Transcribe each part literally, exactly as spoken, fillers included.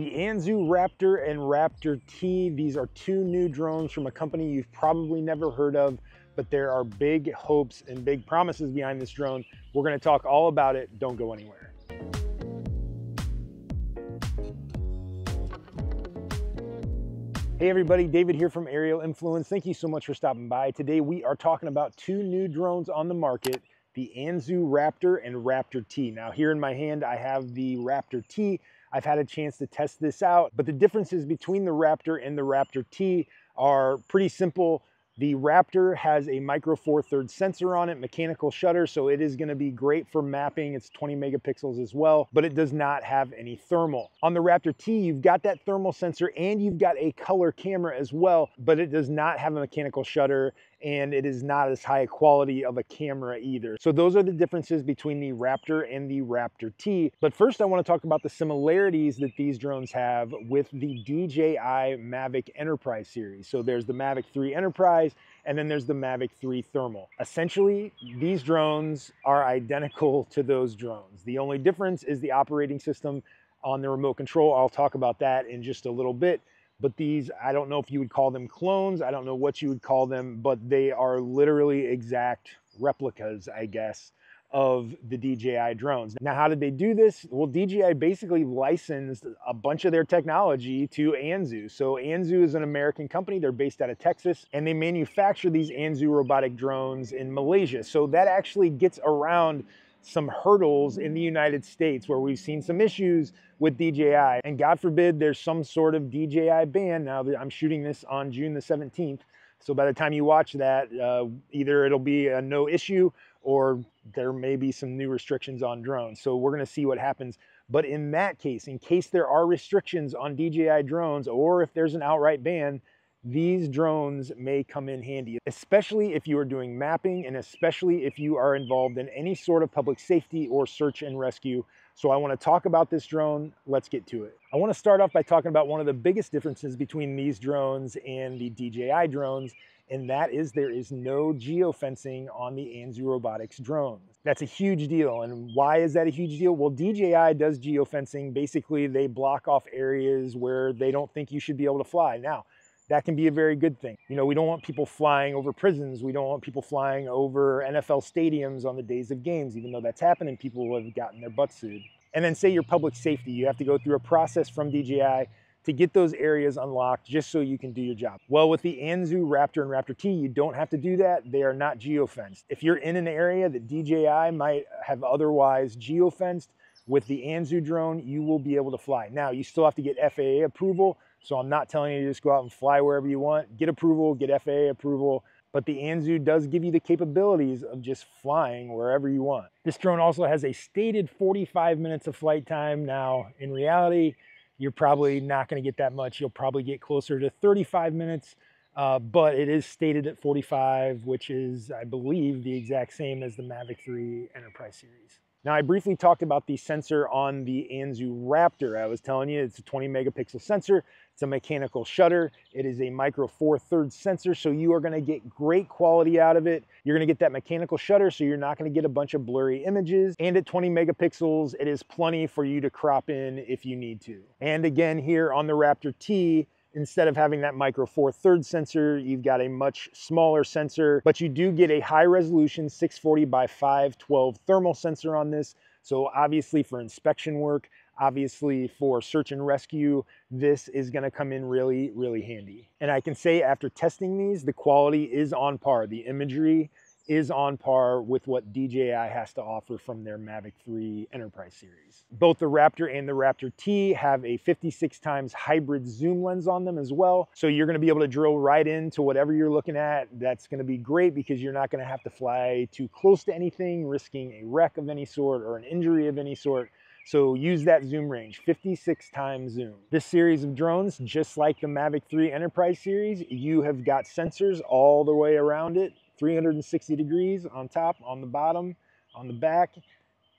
the Anzu Raptor and Raptor T. These are two new drones from a company you've probably never heard of, but there are big hopes and big promises behind this drone. We're going to talk all about it. Don't go anywhere. Hey everybody, David here from Aerial Influence. Thank you so much for stopping by. Today we are talking about two new drones on the market, the Anzu Raptor and Raptor T. Now here in my hand, I have the Raptor T. I've had a chance to test this out, but the differences between the Raptor and the Raptor T are pretty simple. The Raptor has a Micro Four Thirds sensor on it, mechanical shutter, so it is gonna be great for mapping. It's twenty megapixels as well, but it does not have any thermal. On the Raptor T, you've got that thermal sensor and you've got a color camera as well, but it does not have a mechanical shutter and it is not as high a quality of a camera either. So those are the differences between the Raptor and the Raptor T. But first I wanna talk about the similarities that these drones have with the D J I Mavic Enterprise series. So there's the Mavic three Enterprise, and then there's the Mavic three Thermal. Essentially, these drones are identical to those drones. The only difference is the operating system on the remote control. I'll talk about that in just a little bit. But these, I don't know if you would call them clones. I don't know what you would call them, but they are literally exact replicas, I guess, of the D J I drones. Now, how did they do this? Well, D J I basically licensed a bunch of their technology to Anzu. So Anzu is an American company. They're based out of Texas, and they manufacture these Anzu robotic drones in Malaysia. So that actually gets around some hurdles in the United States where we've seen some issues with D J I, and God forbid there's some sort of D J I ban. Now that I'm shooting this on June the seventeenth, so by the time you watch that, uh, either it'll be a no issue or there may be some new restrictions on drones. So we're gonna see what happens. But in that case, in case there are restrictions on D J I drones or if there's an outright ban, these drones may come in handy, especially if you are doing mapping and especially if you are involved in any sort of public safety or search and rescue. So I want to talk about this drone. Let's get to it. I want to start off by talking about one of the biggest differences between these drones and the D J I drones, and that is there is no geofencing on the Anzu Robotics drones. That's a huge deal. And why is that a huge deal? Well, D J I does geofencing. Basically, they block off areas where they don't think you should be able to fly. Now, that can be a very good thing. You know, we don't want people flying over prisons. We don't want people flying over N F L stadiums on the days of games, even though that's happened and people have gotten their butts sued. And then say your public safety, you have to go through a process from D J I to get those areas unlocked just so you can do your job. Well, with the Anzu Raptor and Raptor T, you don't have to do that. They are not geofenced. If you're in an area that D J I might have otherwise geofenced, with the Anzu drone, you will be able to fly. Now, you still have to get F A A approval, so I'm not telling you to just go out and fly wherever you want. Get approval, get F A A approval, but the Anzu does give you the capabilities of just flying wherever you want. This drone also has a stated forty-five minutes of flight time. Now, in reality, you're probably not gonna get that much. You'll probably get closer to thirty-five minutes, uh, but it is stated at forty-five, which is, I believe, the exact same as the Mavic three Enterprise series. Now, I briefly talked about the sensor on the Anzu Raptor. I was telling you, it's a twenty megapixel sensor. It's a mechanical shutter. It is a Micro Four Thirds sensor, so you are gonna get great quality out of it. You're gonna get that mechanical shutter, so you're not gonna get a bunch of blurry images. And at twenty megapixels, it is plenty for you to crop in if you need to. And again, here on the Raptor T, instead of having that Micro Four Thirds sensor, you've got a much smaller sensor, but you do get a high resolution six forty by five twelve thermal sensor on this. So obviously for inspection work, obviously for search and rescue, this is gonna come in really, really handy. And I can say after testing these, the quality is on par. The imagery is on par with what D J I has to offer from their Mavic three Enterprise series. Both the Raptor and the Raptor T have a fifty-six times hybrid zoom lens on them as well. So you're gonna be able to drill right into whatever you're looking at. That's gonna be great because you're not gonna have to fly too close to anything, risking a wreck of any sort or an injury of any sort. So use that zoom range, fifty-six times zoom. This series of drones, just like the Mavic three Enterprise series, you have got sensors all the way around it. three hundred sixty degrees on top, on the bottom, on the back.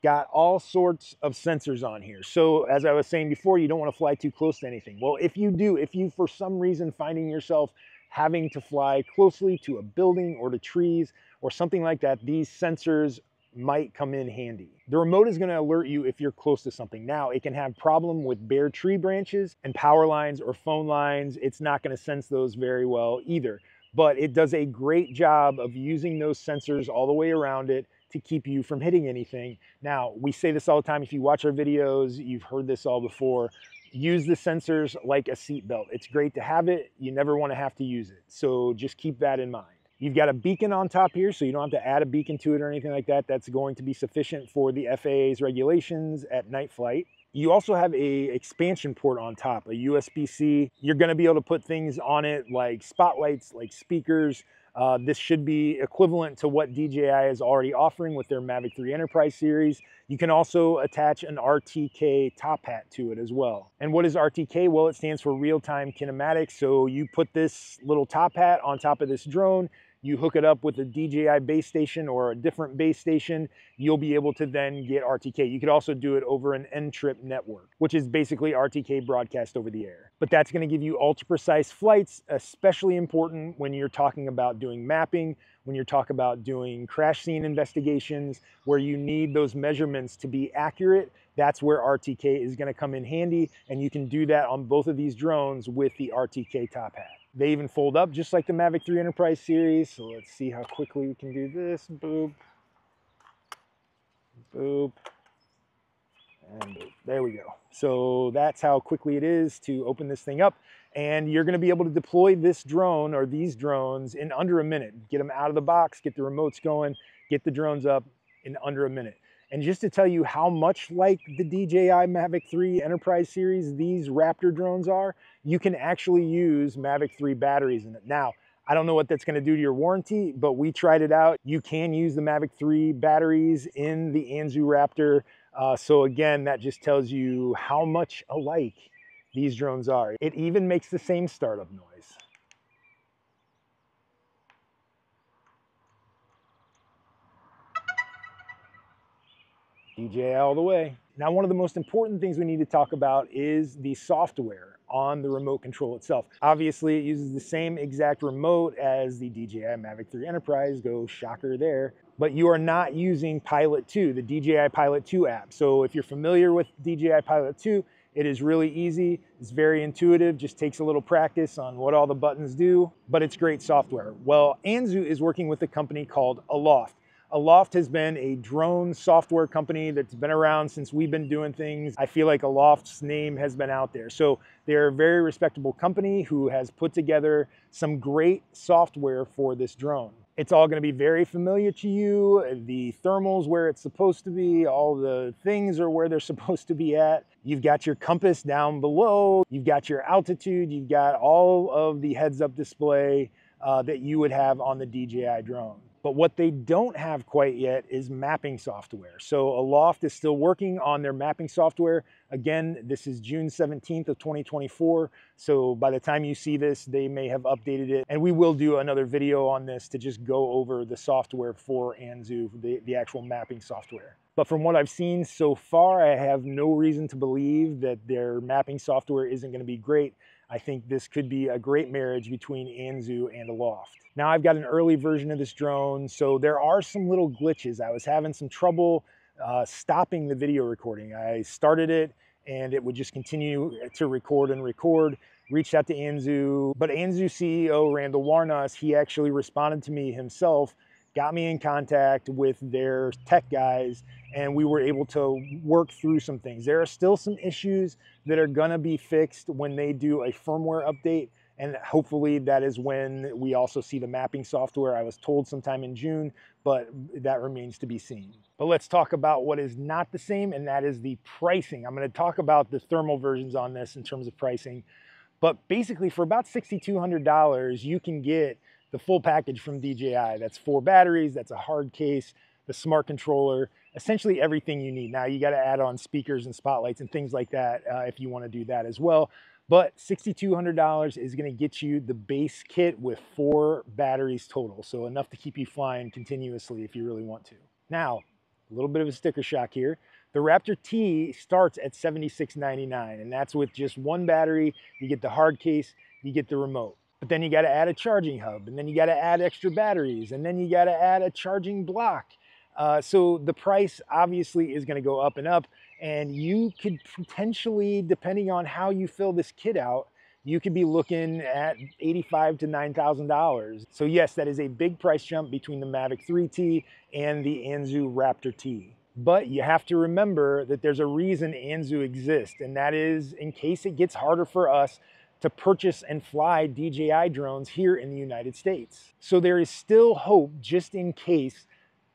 Got all sorts of sensors on here. So as I was saying before, you don't want to fly too close to anything. Well, if you do, if you for some reason finding yourself having to fly closely to a building or to trees or something like that, these sensors might come in handy. The remote is going to alert you if you're close to something. Now, it can have problem with bare tree branches and power lines or phone lines. It's not going to sense those very well either, but it does a great job of using those sensors all the way around it to keep you from hitting anything. Now, we say this all the time. If you watch our videos, you've heard this all before. Use the sensors like a seatbelt. It's great to have it. You never want to have to use it. So just keep that in mind. You've got a beacon on top here, so you don't have to add a beacon to it or anything like that. That's going to be sufficient for the F A A's regulations at night flight. You also have a expansion port on top, a U S B C. You're going to be able to put things on it like spotlights, like speakers. Uh, this should be equivalent to what D J I is already offering with their Mavic three Enterprise series. You can also attach an R T K top hat to it as well. And what is R T K? Well, it stands for real-time kinematics. So you put this little top hat on top of this drone, you hook it up with a D J I base station or a different base station, you'll be able to then get R T K. You could also do it over an Ntrip network, which is basically R T K broadcast over the air. But that's gonna give you ultra precise flights, especially important when you're talking about doing mapping, when you're talking about doing crash scene investigations, where you need those measurements to be accurate. That's where R T K is gonna come in handy, and you can do that on both of these drones with the R T K top hat. They even fold up just like the Mavic three Enterprise series. So let's see how quickly we can do this. Boop, boop, and boop. There we go. So that's how quickly it is to open this thing up. And you're gonna be able to deploy this drone or these drones in under a minute. Get them out of the box, get the remotes going, get the drones up in under a minute. And just to tell you how much like the D J I Mavic three Enterprise series these Raptor drones are, you can actually use Mavic three batteries in it. Now, I don't know what that's gonna do to your warranty, but we tried it out. You can use the Mavic three batteries in the Anzu Raptor. Uh, so again, that just tells you how much alike these drones are. It even makes the same startup noise. D J I all the way. Now, one of the most important things we need to talk about is the software on the remote control itself. Obviously, it uses the same exact remote as the D J I Mavic three Enterprise. Go shocker there. But you are not using Pilot two, the D J I Pilot two app. So if you're familiar with D J I Pilot two, it is really easy. It's very intuitive. Just takes a little practice on what all the buttons do, but it's great software. Well, Anzu is working with a company called Aloft. Aloft has been a drone software company that's been around since we've been doing things. I feel like Aloft's name has been out there. So they're a very respectable company who has put together some great software for this drone. It's all gonna be very familiar to you. The thermal's where it's supposed to be, all the things are where they're supposed to be at. You've got your compass down below, you've got your altitude, you've got all of the heads-up display uh, that you would have on the D J I drone. But what they don't have quite yet is mapping software. So Aloft is still working on their mapping software. Again, this is June seventeenth of twenty twenty-four. So by the time you see this, they may have updated it. And we will do another video on this to just go over the software for Anzu, the, the actual mapping software. But from what I've seen so far, I have no reason to believe that their mapping software isn't gonna be great. I think this could be a great marriage between Anzu and Aloft. Now, I've got an early version of this drone, so there are some little glitches. I was having some trouble uh, stopping the video recording. I started it and it would just continue to record and record. Reached out to Anzu, but Anzu C E O, Randall Warnos, he actually responded to me himself, got me in contact with their tech guys, and we were able to work through some things. There are still some issues that are gonna be fixed when they do a firmware update, and hopefully that is when we also see the mapping software. I was told sometime in June, but that remains to be seen. But let's talk about what is not the same, and that is the pricing. I'm gonna talk about the thermal versions on this in terms of pricing, but basically for about six thousand two hundred dollars, you can get the full package from D J I. That's four batteries, that's a hard case, the smart controller, essentially everything you need. Now, you gotta add on speakers and spotlights and things like that uh, if you wanna do that as well. But six thousand two hundred dollars is gonna get you the base kit with four batteries total. So enough to keep you flying continuously if you really want to. Now, a little bit of a sticker shock here. The Raptor T starts at seventy-six ninety-nine, and that's with just one battery. You get the hard case, you get the remote. But then you gotta add a charging hub, and then you gotta add extra batteries, and then you gotta add a charging block. Uh, so the price obviously is going to go up and up, and you could potentially, depending on how you fill this kit out, you could be looking at eighty-five thousand to nine thousand dollars. So yes, that is a big price jump between the Mavic three T and the Anzu Raptor T. But you have to remember that there's a reason Anzu exists, and that is in case it gets harder for us to purchase and fly D J I drones here in the United States. So there is still hope just in case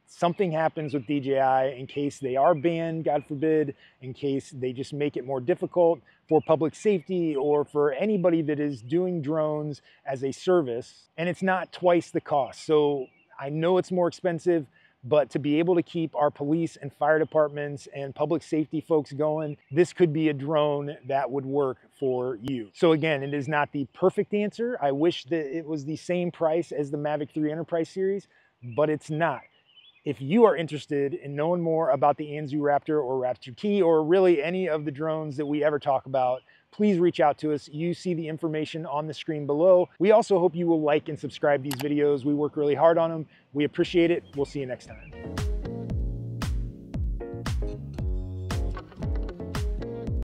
something happens with D J I, in case they are banned, God forbid, in case they just make it more difficult for public safety or for anybody that is doing drones as a service. And it's not twice the cost. So I know it's more expensive, but to be able to keep our police and fire departments and public safety folks going, this could be a drone that would work for you. So again, it is not the perfect answer. I wish that it was the same price as the Mavic three Enterprise series, but it's not. If you are interested in knowing more about the Anzu Raptor or Raptor T, or really any of the drones that we ever talk about, please reach out to us. You see the information on the screen below. We also hope you will like and subscribe these videos. We work really hard on them. We appreciate it. We'll see you next time.